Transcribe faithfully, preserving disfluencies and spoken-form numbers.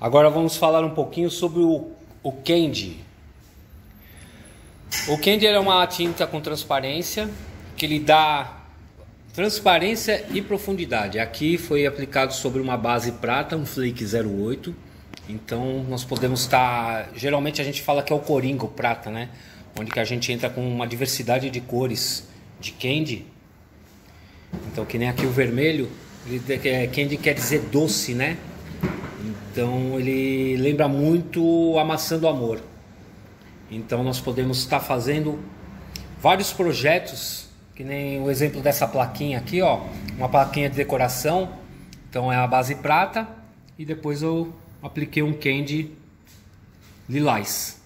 Agora vamos falar um pouquinho sobre o, o Candy. O Candy é uma tinta com transparência, que lhe dá transparência e profundidade. Aqui foi aplicado sobre uma base prata, um Flake zero oito. Então nós podemos estar... Geralmente a gente fala que é o Coringa, o prata, né? Onde que a gente entra com uma diversidade de cores de Candy. Então, que nem aqui o vermelho, ele, Candy quer dizer doce, né? Então ele lembra muito a maçã do amor. Então nós podemos estar fazendo vários projetos, que nem o exemplo dessa plaquinha aqui, ó, uma plaquinha de decoração. Então é a base prata e depois eu apliquei um Candy lilás.